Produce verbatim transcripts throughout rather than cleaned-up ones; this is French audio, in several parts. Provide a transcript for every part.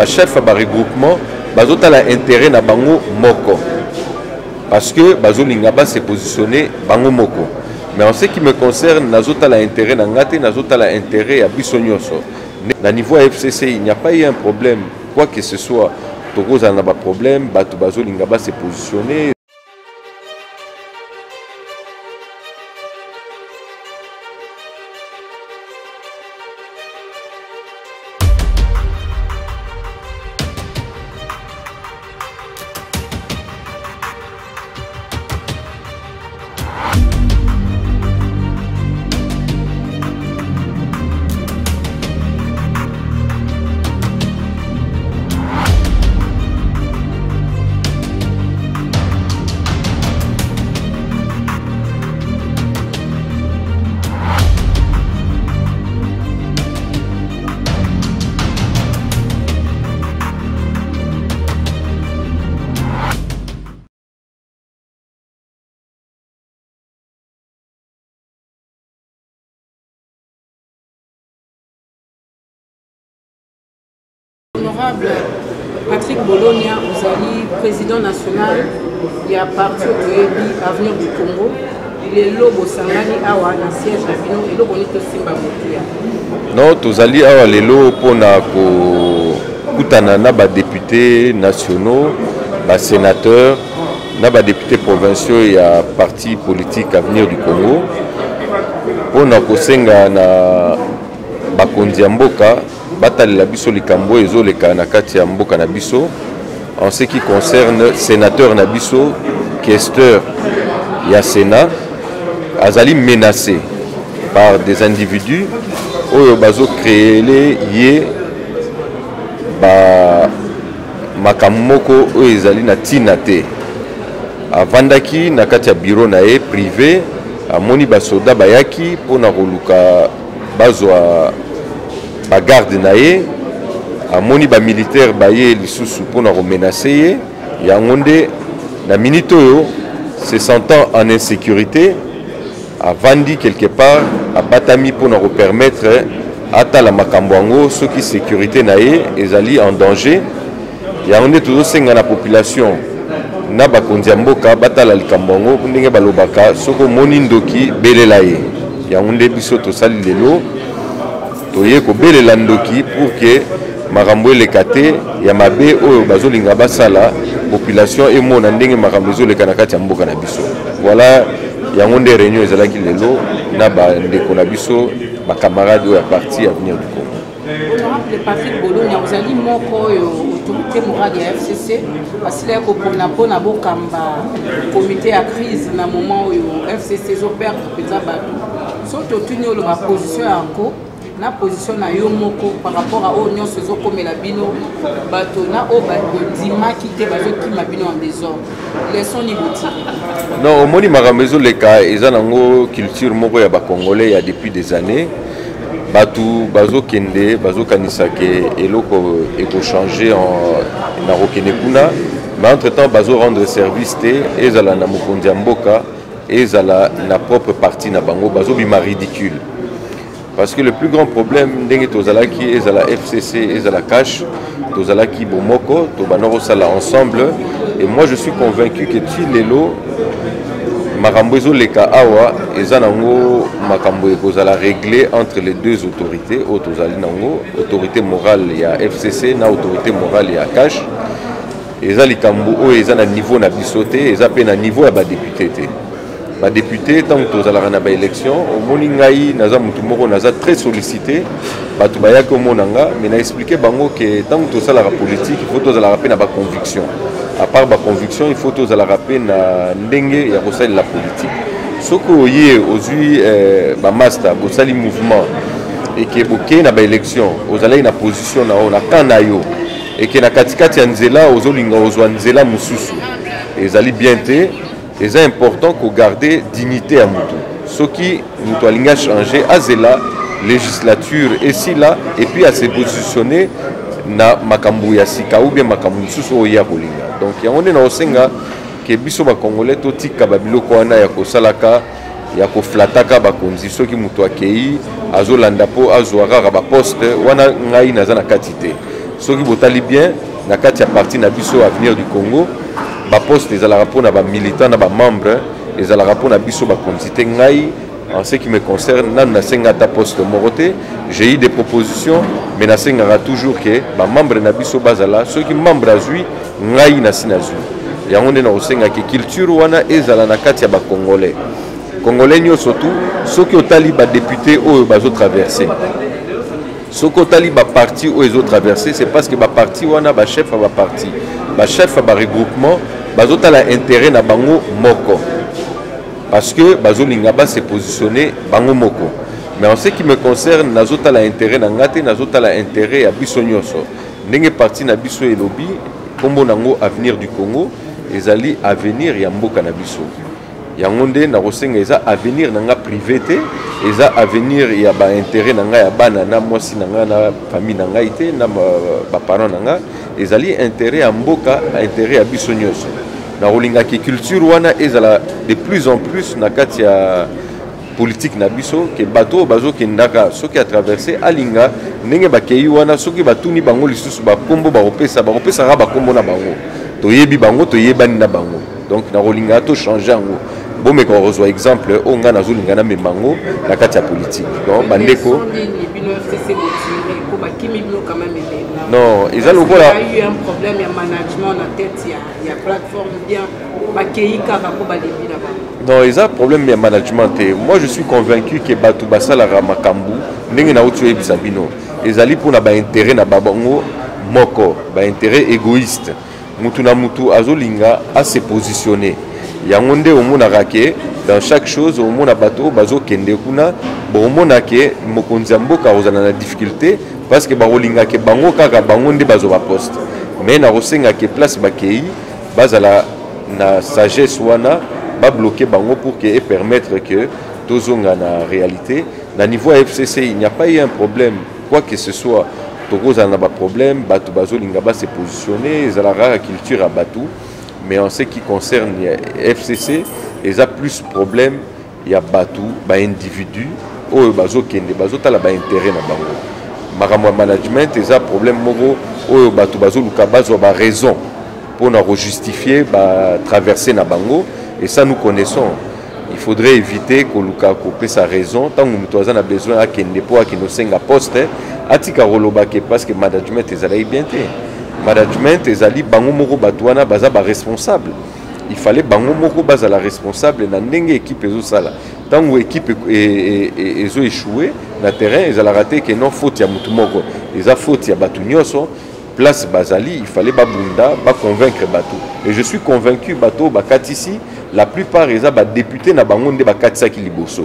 ba chef ba regroupement bazota la intérêt na bango moko parce que bazolinga ba se positionner bango moko. Mais en ce qui me concerne nazota la intérêt na ngate nazota la intérêt à bisonyoso. Na niveau F C C, il n'y a pas eu un problème quoi que ce soit. Tokoza n'a pas problème, batu bazolinga ba se positionner. Honorable Patrick Bologna, vous allez président national, il y a parti de Avenir du Congo, il est lobo sangani awa na siège à Bino et lobo nito simba motuya. Non, tous allés awa lelo pona ko kutanana ba députés nationaux, ba sénateurs, na ba députés provinciaux il y a parti politique Avenir du Congo. Pona ko senga na ba kondia mboka Batale la biso likambo ezo le kanakati ya mboka na biso en ce qui concerne sénateur na biso questeur ya Sénat azali menacé par des individus oyo bazo créer les yé ba makamoko oyo ezali na tina te avandaki na kati ya bureau na e privé amoni basoda bayaki pona koluka bazo ba garde nae amoni ba militaire baye lisusu pona ko menacer yango nde na minute oyo se sentant en insécurité a vandi quelque part a batami pona ko permettre atala makambo yango soki sécurité nae ezali en danger yango nde tozo senga na population na ba kondia mboka batala likambo yango ndenge balobaka soko moni ndoki belela ye yango nde biso tosali lelo toye ko bele landoki pour que makambo le kate ya mabe oyo bazolinga basala population e mona ndenge makambo zo le kanaka tia mboka na biso voilà yango nde réunion ezalaki lelo na ba ndeko na biso ba camarade oyo ya parti Avenir du Congo. Le Patrick Bologna ozali moko yo autorité morale ya F C C basila ko pona pona bokamba comité ya crise na moment oyo F C C zo perdre peza bato soto tunyo le position yango na position na yo moko par rapport à Oignon se zo comme la bino batona o badima qui te bazo qui ma bino en désordre laissons ni bouti non omoni magamezo le ka ezanango culture moko ya ba congolais ya depuis des années batu bazo kende bazo kanisake eloko eko changer en na rokene kuna mais entre-temps bazo rendre service te ezala na mokondia mboka ezala na propre parti na bango bazo bima ridicule. Parce que le plus grand problème, c'est que Tozalaki, Ezala F C C, Ezala Cach, Tozalaki Bomoko, Tobanoro Sala ensemble. Et moi je suis convaincu que Tilelo, Makambozo Leka Awa, Ezanango, Makamboe Kozala réglé entre les deux autorités, Otozalinango, autorité morale il y a F C C, na autorité morale il y a Cach. Ezalikambo, Ezana niveau na bisoté, Ezapena niveau à bas député. Ma députée, tant que Tozala Ranaba élection, au Moningaï, Nazamutumoro, Naza très sollicité, Batubayako Monanga, mais n'a expliqué Bango que tant que Tozala politique, il faut Tozala rappeler ma conviction. À part ma conviction, il faut Tozala rappeler na Ndenge et Rossel la politique. Ce que vous voyez aujourd'hui, ma master, Bossali mouvement, et que Boké n'a pas élection, Ozalai n'a position, on a Kanayo, et que la Katikati Anzela, Ozolinga, Ozoanzela, Moussousou. Et Zali Bienté. C'est important qu'on garde dignité à Moutou. Ce qui nous a changé, c'est la législature ici là, et puis à se positionner na makambu ya sika ou bien makambu nsusu oya bolinga. Donc on est dans le Senga que biso ba Congolais toti kababilo koana ya ko salaka ya ko flataka ba konzi soki mutu akei azolanda po azwara ba poste wana ngai na za na katite. Ceux qui votent bien, dans le parti Avenir du Congo, les postes des militants, des membres, les des en ce qui me concerne, j'ai eu des propositions, mais je suis toujours que les membres de ceux qui membres de la culture Congolais. Congolais, surtout, ceux qui ont députés ou traversés. Ce côté là parti où ils ont traversé, c'est parce que le parti où on a chef à la parti, le chef à regroupement, ils ont intérêt à Bango Moko. Parce que Bazo Lingaba s'est positionné Bango Moko. Mais en ce qui me concerne, ils ont intérêt à Ngate, ils ont intérêt à Bissonyoso. Ils ont parti à Bisso et Lobby, comme on a Avenir du Congo, ils allaient à venir et à Mboka na Bisso. Il y a un avenir privé, il y a un avenir, il y a un intérêt, il y a une famille, il y a des parents, il y a un intérêt à Mboka, un intérêt à Bissonyoso. Dans la culture, il y a de plus en plus dans la politique, il y a des bateaux qui ont traversé, il y a des bateaux qui ont traversé, il y a des bateaux qui ont traversé, il y a des bateaux qui ont traversé. Donc, il y a des changements. Bon, mais qu'on reçoit exemple, on a nazul ngana memango la carte politique. Donc, bandeko. Non, ils ont eu un problème de management en tête, il y a plateforme bien accueillie car on va les bilan. Non, ils ont un problème de management. Moi, je suis convaincu que Batou Basala Ramakambu n'est pas outré Bisabino. Ils allaient pour n'avoir intérêt na babango moko, ba intérêt égoïste. Mutu na mutu azolinga à se positionner. Il y a un monde où dans chaque chose, au monde bateau, bazo kende kuna, au monde qui mokonzambo kaozana na difficulté parce que barolinga ke bango kaka bango nde bazo ba poste. Mais na rosenga ke place bakei, bazala na sagesse wana ba bloquer bango pour que et permettre que tozonga na réalité. Na niveau F C C, il n'y a pas eu un problème quoi que ce soit. Tokoza na ba problème, bato bazo linga ba se positionner, zalara culture abatou. Mais en ce qui concerne F C C, il y a plus de problèmes, il y a Batou, des individus, ou des gens qui ont des intérêts. Le management, il y a des problèmes, ou des gens qui ont des raisons pour nous justifier la traversée. Et ça, nous connaissons. Il faudrait éviter que Luka coupe sa raison, tant que nous avons besoin de quelqu'un qui nous ait un poste, parce que le management est bien. Management et ali bango moko batwana baza ba responsable. Il fallait bango moko baza la responsable na ndenge équipe ezo sala. Tango équipe ezo échoué na terrain ils ala raté que non faute ya mutu moko. Ils a faute ya batu nyoso place bazali il fallait ba bunda ba convaincre batu. Et je suis convaincu bato bakati ici la plupart ils a ba député na bango nde bakati saki liboso.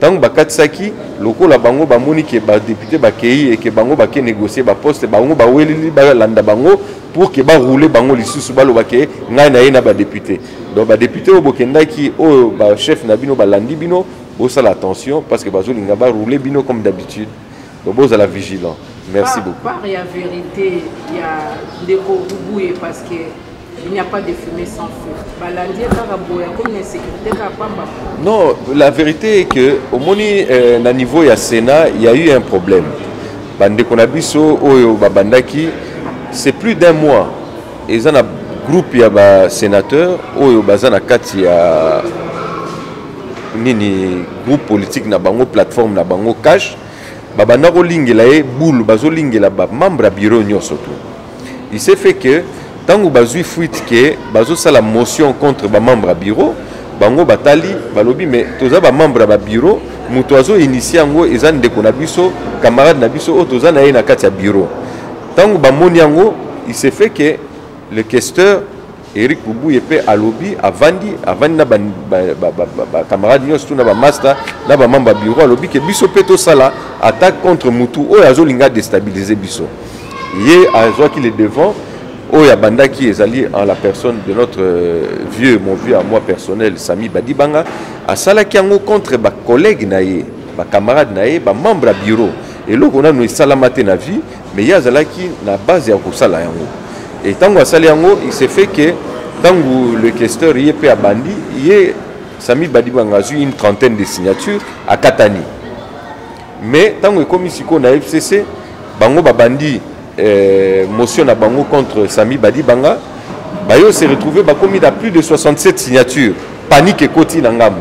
Tango bakati saki loko la bango ba moni ke ba député ba kei et ke bango ba ke négocier ba poste bango ba welili ba landa bango pour ke ba rouler bango lisusu ba lo ba ke ngai na yena ba député. Donc ba député o bokenda ki o ba chef na bino ba landi bino bo sala attention parce que bazo linga ba rouler bino comme d'habitude. Donc bo sala vigilant. Merci beaucoup. Par la vérité il y a des Rubuye parce que il n'y a pas de fumée sans feu. Non, la vérité est que au moni na niveau ya Sénat, il y a eu un problème. Bande konabiso oyo babandaki, c'est plus d'un mois. Ils ont un groupe ya ba sénateur oyo bazana kati ya nini groupe politique na bango plateforme na bango Cach, babana ko lingela e boule bazo lingela ba membre bureau nyoso tout. Il s'est fait que tant que Bazui fuite que Bazo sa la motion contre ba membre à bureau, Bango Batali, Balobi, mais toza ba membre à bureau, Mutoazo initie ango ezan de konabiso, camarade nabiso, otoza na na katia bureau. Tant que Bamoni ango, il s'est fait que le questeur Eric Rubuye à Lobi, à Vandi, à Vandi na ba camarade Nios, tout na ba master, na ba membre à bureau, à Lobi, que Biso Peto Sala attaque contre Mutu, ou Azo linga déstabiliser Biso. Yé, Azo qui les devant. Oya Banda qui est allié en la personne de notre vieux, mon vieux à moi personnel, Sami Badibanga, à Salakiango contre ma collègue naïe, ma camarade naïe, ma membre à bureau. Et là, on a nous salamate na vie, mais il y a Zalaki na base ya Salayango. Et tant que Salayango, il s'est fait que tant que le questeur y est pé à Bandi, il y a Sami Badibanga a eu une trentaine de signatures à Katani. Mais tant que comme ici qu'on a F C C, Bango Babandi. euh, motion à Bango contre Sami Badibanga, Bayo s'est retrouvé commis à plus de soixante-sept signatures. Panique et Koti Nangam.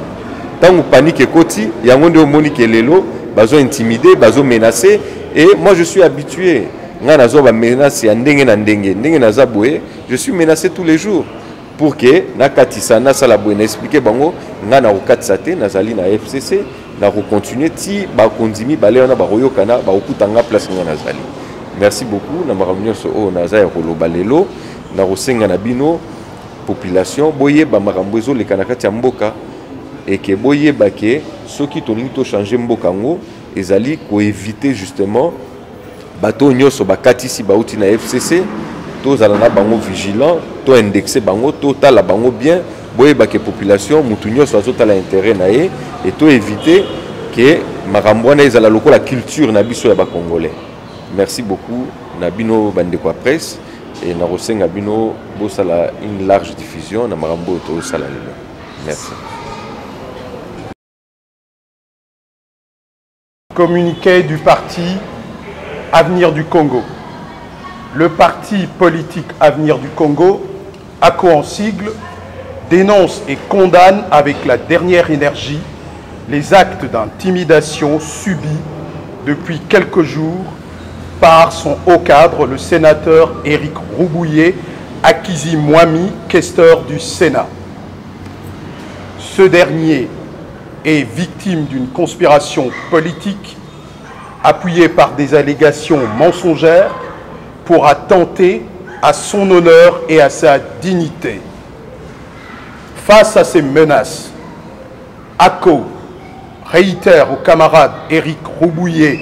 Tant que panique et Koti, il y a un monde Monique et Lelo, bazo intimidé, bazo menacé. Et moi je suis habitué. Je suis menacé tous les jours. Pour que nakatisa na sala bwena expliquer bango ngana okatisa te nazali na F C C na recontinue ti ba kondimi balé na ba royokana ba okutanga place ngana zali. Merci beaucoup na makamnyo so o na za ya kolobalelo na rosenga na bino population boye ba makambo ezo le kanakati ya mboka et que boye ba ke soki tolingi to changer mboka ngo ezali ko éviter justement bato nyoso bakatisi ba uti na F C C. Tous à la bango vigilant, tous indexé bango, tous à la bango bien, boye ba que population mutunyo soit tout à l'intérêt naé et tous éviter que marambouane ils à la locale la culture nabiso ya ba congolais. Merci beaucoup nabino bande quoi presse et naroseng nabino bossa la une large diffusion na marambo to sala. Merci. Communiqué du parti Avenir du Congo. Le parti politique Avenir du Congo, A C O en sigle, dénonce et condamne avec la dernière énergie les actes d'intimidation subis depuis quelques jours par son haut cadre, le sénateur Eric Rubuye, Akizi Mwami, questeur du Sénat. Ce dernier est victime d'une conspiration politique appuyée par des allégations mensongères pour attenter à son honneur et à sa dignité. Face à ces menaces, A C O réitère aux camarades Eric Rubuye,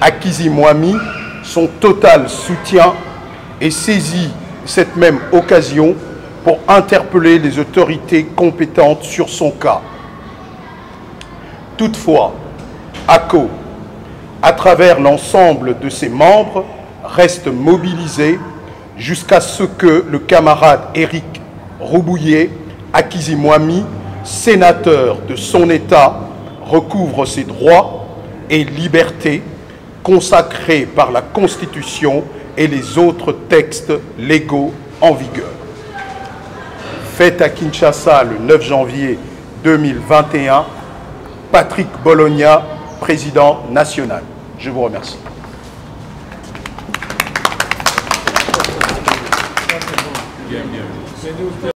Akizi Mwami son total soutien et saisit cette même occasion pour interpeller les autorités compétentes sur son cas. Toutefois, A C O, à travers l'ensemble de ses membres, reste mobilisé jusqu'à ce que le camarade Eric Rubuye, Akizi Mwami, sénateur de son État, recouvre ses droits et libertés consacrés par la Constitution et les autres textes légaux en vigueur. Fait à Kinshasa le neuf janvier deux mille vingt et un, Patrick Bologna, président national. Je vous remercie. Bien, bien.